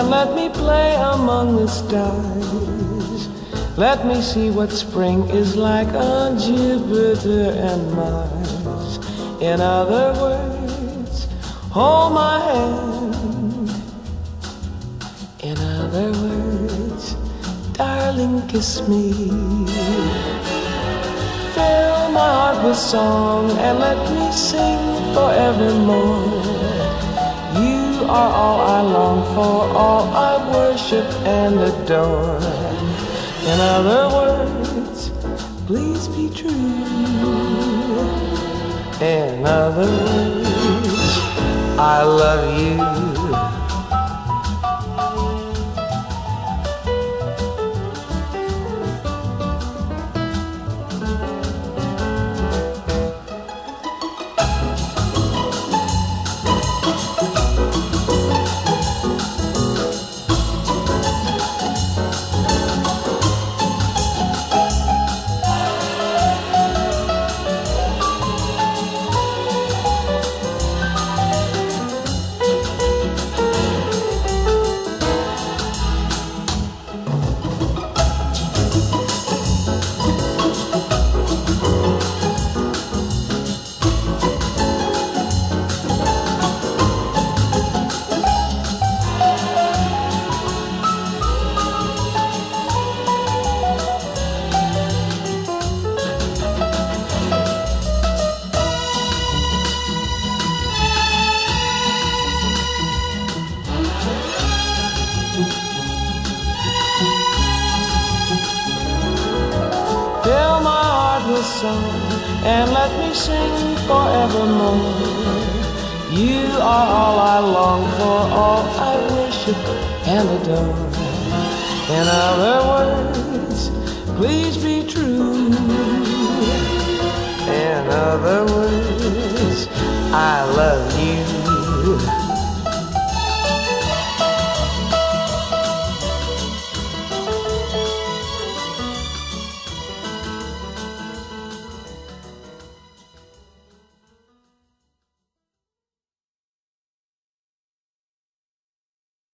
and let me play among the stars. Let me see what spring is like on Jupiter and Mars. In other words, hold my hand. In other words, darling, kiss me. Fill my heart with song and let me sing forevermore. You are all I long for, all I worship and adore. In other words, please be true. In other words, I love you. Fill my heart with song and let me sing forevermore. You are all I long for, all I worship and adore. In other words, please be true.